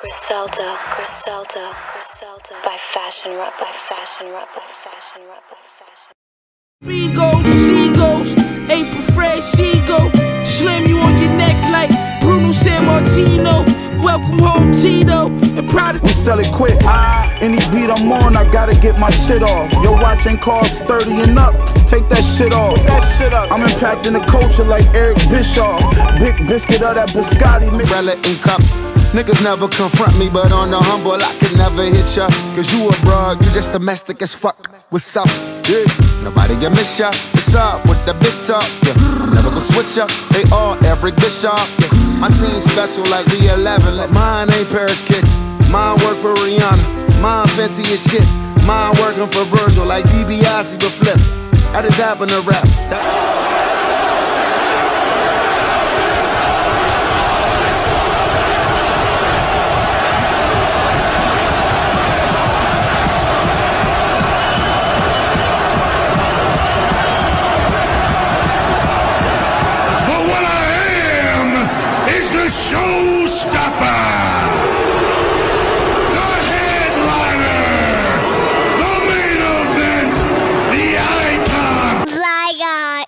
Griselda by Fashion Rep, by Fashion Rep, by Fashion Rep, by Fashion Rep. We go, she goes, April Fred, she go, slam you on your neck like Bruno Sammartino. Welcome home, Tito. We sell it quick. Any beat I'm on, I gotta get my shit off. Your watch ain't cost 30 and up. Take that shit off. I'm impacting the culture like Eric Bischoff. Big biscuit of that Biscotti. Umbrella and cup. Niggas never confront me, but on the humble, I can never hit ya. Cause you a broad, you just domestic as fuck. What's up? Yeah. Nobody can miss ya. What's up with the big talk? Yeah. I'm never gonna switch ya. They all Eric Bischoff. Yeah. My team special like V11, like mine ain't Paris Kicks. Mine work for Rihanna, mine fancy as shit. Mine working for Virgil like DiBiase but flip. I just happen to rap. The showstopper, the headliner, the main event, the icon.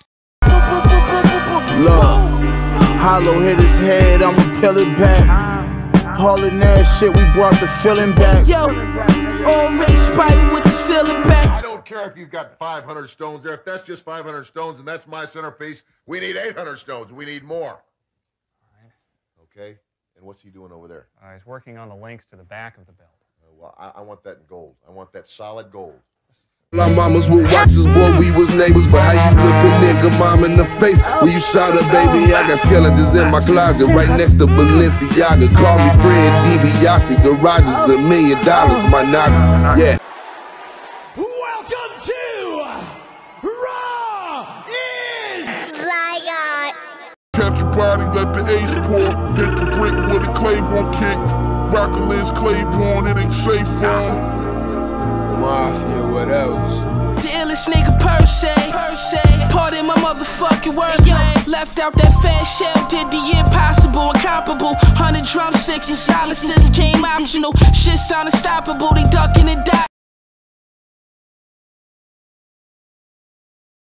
Look, Hollow hit his head, I'ma peel it back. Hauling that shit, we brought the feeling back. Yo, already spider with the ceiling back. I don't care if you've got 500 stones there. If that's just 500 stones and that's my centerpiece, we need 800 stones. We need more. Okay, and what's he doing over there? He's working on the links to the back of the belt. Well, I want that in gold. I want that solid gold. Our mamas would watch us, boy, we was neighbors. But how you look a nigga mom in the face when you shot her, baby? I got skeletons in my closet right next to Balenciaga. Call me Fred DiBiase. Garage is $1 million, my nigga. Yeah. Welcome to Raw Is Live. Capture body, let the ace pour. Hit the brick with a Claiborne kick. Rockin' Liz Claiborne, it ain't safe for him. Mafia, what else? The illest nigga per se. Pardon my motherfucking wordplay. Left out that fat shell, did the impossible, incomparable. 100 drumsticks and silences came optional. Shit's unstoppable, they ducking and dodging.